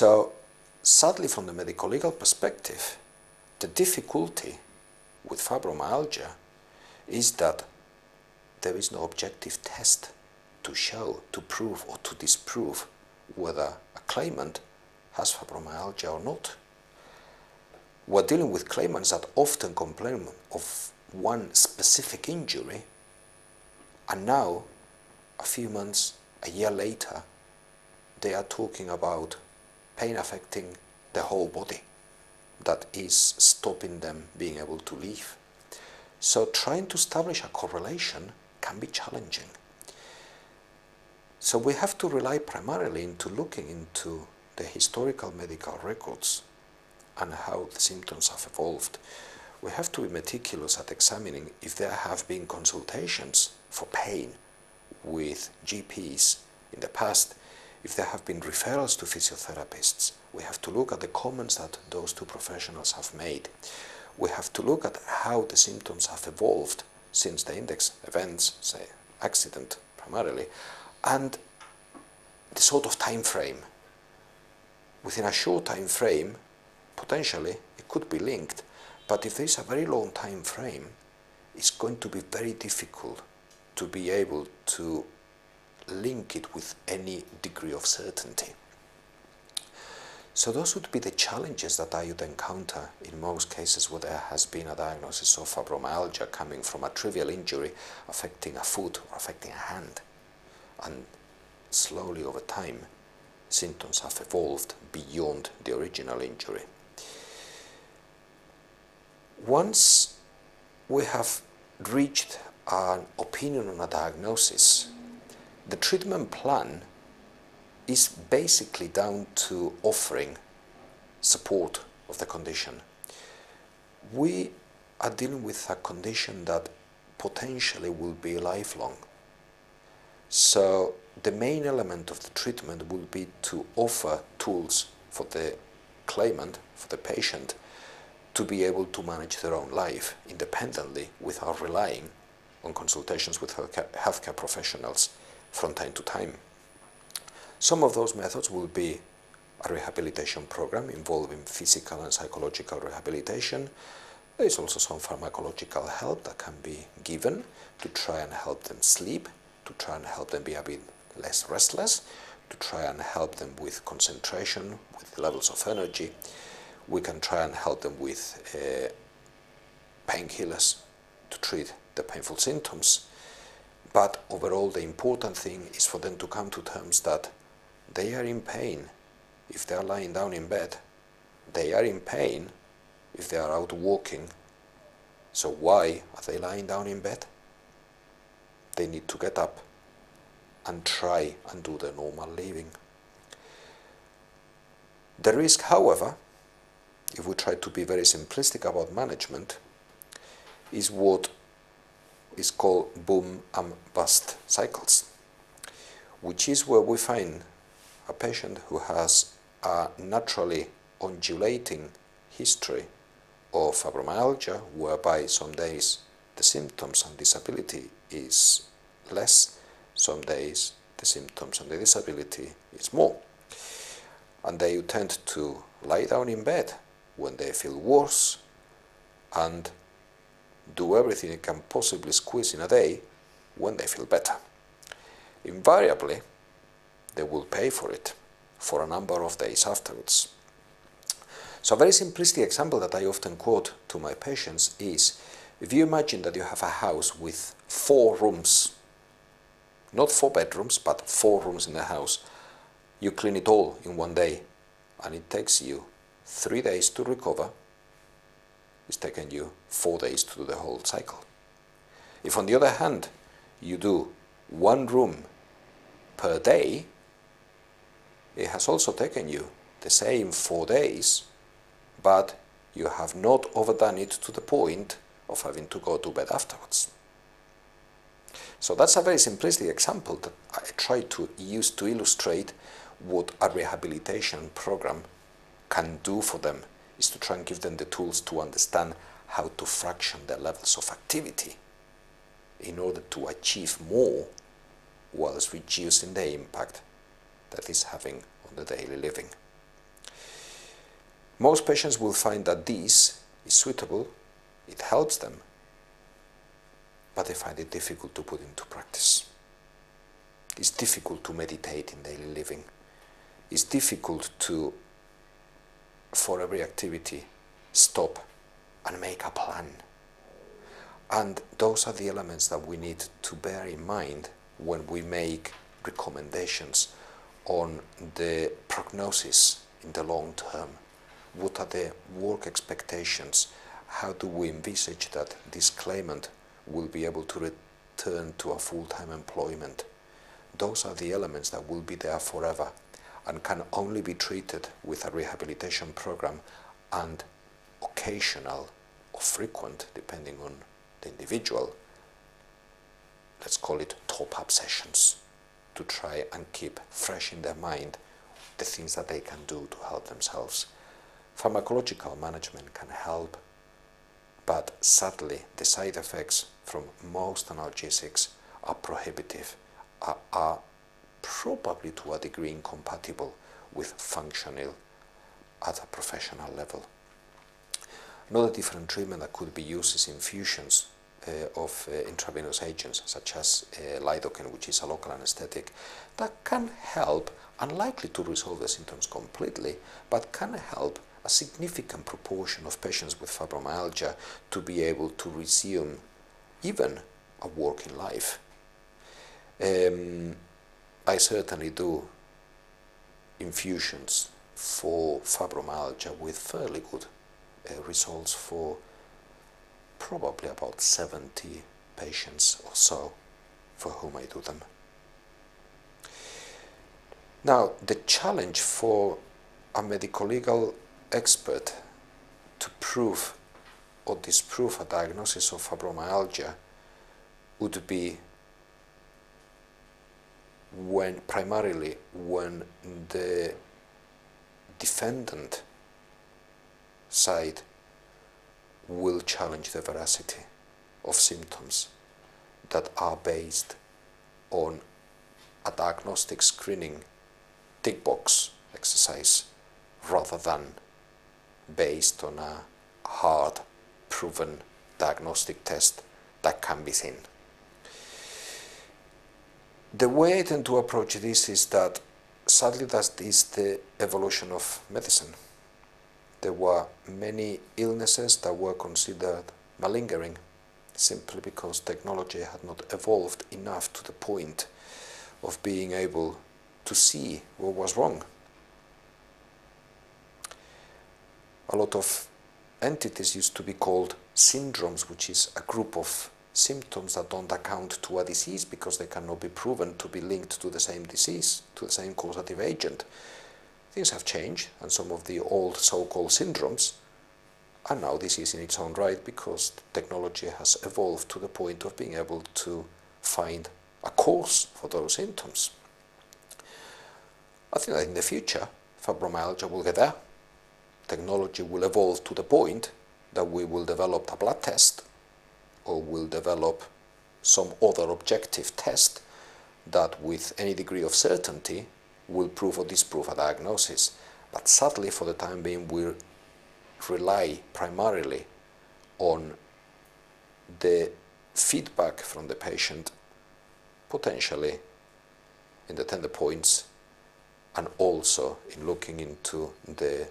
So sadly, from the medico-legal perspective, the difficulty with fibromyalgia is that there is no objective test to show, to prove or to disprove whether a claimant has fibromyalgia or not. We're dealing with claimants that often complain of one specific injury, and now, a few months, a year later, they are talking about pain affecting the whole body that is stopping them being able to live. So trying to establish a correlation can be challenging. So we have to rely primarily into looking into the historical medical records and how the symptoms have evolved. We have to be meticulous at examining if there have been consultations for pain with GPs in the past, if there have been referrals to physiotherapists. We have to look at the comments that those two professionals have made. We have to look at how the symptoms have evolved since the index events, say accident primarily, and the sort of time frame. Within a short time frame, potentially, it could be linked, but if there's a very long time frame, it's going to be very difficult to be able to link it with any degree of certainty. So those would be the challenges that I would encounter in most cases where there has been a diagnosis of fibromyalgia coming from a trivial injury affecting a foot or affecting a hand, and slowly over time symptoms have evolved beyond the original injury. Once we have reached an opinion on a diagnosis, the treatment plan is basically down to offering support of the condition. We are dealing with a condition that potentially will be lifelong. So the main element of the treatment will be to offer tools for the claimant, for the patient, to be able to manage their own life independently without relying on consultations with healthcare professionals from time to time. Some of those methods will be a rehabilitation program involving physical and psychological rehabilitation. There is also some pharmacological help that can be given to try and help them sleep, to try and help them be a bit less restless, to try and help them with concentration, with levels of energy. We can try and help them with painkillers to treat the painful symptoms. But overall, the important thing is for them to come to terms that they are in pain if they are lying down in bed. They are in pain if they are out walking. So why are they lying down in bed? They need to get up and try and do their normal living. The risk, however, if we try to be very simplistic about management, is what is called boom and bust cycles, which is where we find a patient who has a naturally undulating history of fibromyalgia, whereby some days the symptoms and disability is less, some days the symptoms and the disability is more. And they tend to lie down in bed when they feel worse and do everything it can possibly squeeze in a day when they feel better. Invariably, they will pay for it for a number of days afterwards. So a very simplistic example that I often quote to my patients is, if you imagine that you have a house with 4 rooms, not 4 bedrooms, but 4 rooms in the house, you clean it all in one day, and it takes you 3 days to recover, it's taken you 4 days to do the whole cycle. If on the other hand you do 1 room per day, it has also taken you the same 4 days, but you have not overdone it to the point of having to go to bed afterwards. So that's a very simplistic example that I try to use to illustrate what a rehabilitation program can do for them, is to try and give them the tools to understand how to fraction their levels of activity in order to achieve more whilst reducing the impact that is having on the daily living. Most patients will find that this is suitable, it helps them, but they find it difficult to put into practice. It's difficult to meditate in daily living. It's difficult to, for every activity, stop and make a plan. And those are the elements that we need to bear in mind when we make recommendations on the prognosis in the long term. What are the work expectations? How do we envisage that this claimant will be able to return to a full-time employment? Those are the elements that will be there forever and can only be treated with a rehabilitation program and occasional or frequent, depending on the individual, let's call it top-up sessions, to try and keep fresh in their mind the things that they can do to help themselves. Pharmacological management can help, but sadly the side effects from most analgesics are prohibitive, are probably to a degree incompatible with functional at a professional level. Another different treatment that could be used is infusions of intravenous agents such as lidocaine, which is a local anesthetic, that can help, unlikely to resolve the symptoms completely, but can help a significant proportion of patients with fibromyalgia to be able to resume even a working life. I certainly do infusions for fibromyalgia with fairly good results for probably about 70 patients or so for whom I do them. Now, the challenge for a medico-legal expert to prove or disprove a diagnosis of fibromyalgia would be primarily when the defendant side will challenge the veracity of symptoms that are based on a diagnostic screening tick box exercise rather than based on a hard proven diagnostic test that can be seen. The way I tend to approach this is that sadly that is the evolution of medicine. There were many illnesses that were considered malingering simply because technology had not evolved enough to the point of being able to see what was wrong. A lot of entities used to be called syndromes, which is a group of symptoms that don't account to a disease because they cannot be proven to be linked to the same disease, to the same causative agent. Things have changed, and some of the old so-called syndromes are now disease in its own right because technology has evolved to the point of being able to find a cause for those symptoms. I think that in the future, fibromyalgia will get there. Technology will evolve to the point that we will develop a blood test or will develop some other objective test that with any degree of certainty will prove or disprove a diagnosis. But sadly, for the time being, we rely primarily on the feedback from the patient, potentially in the tender points, and also in looking into the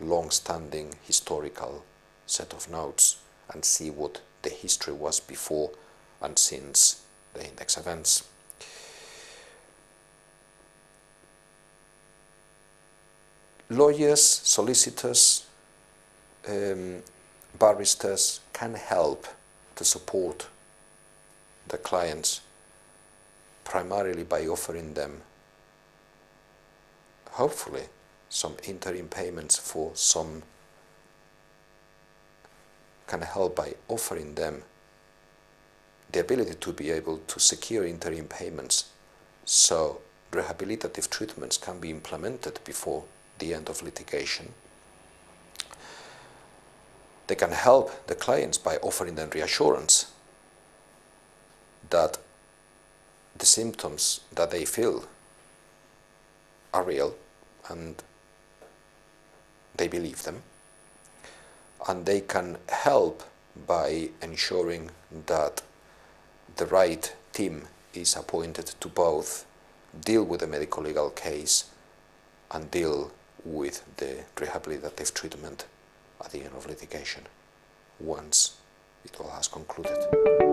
long-standing historical set of notes and see what the history was before and since the index events. Lawyers, solicitors, barristers can help to support the clients primarily by offering them, hopefully, some interim payments for some, can help by offering them the ability to be able to secure interim payments so rehabilitative treatments can be implemented before the end of litigation. They can help the clients by offering them reassurance that the symptoms that they feel are real and they believe them, and they can help by ensuring that the right team is appointed to both deal with the medico-legal case and deal with the rehabilitative treatment at the end of litigation, once it all has concluded.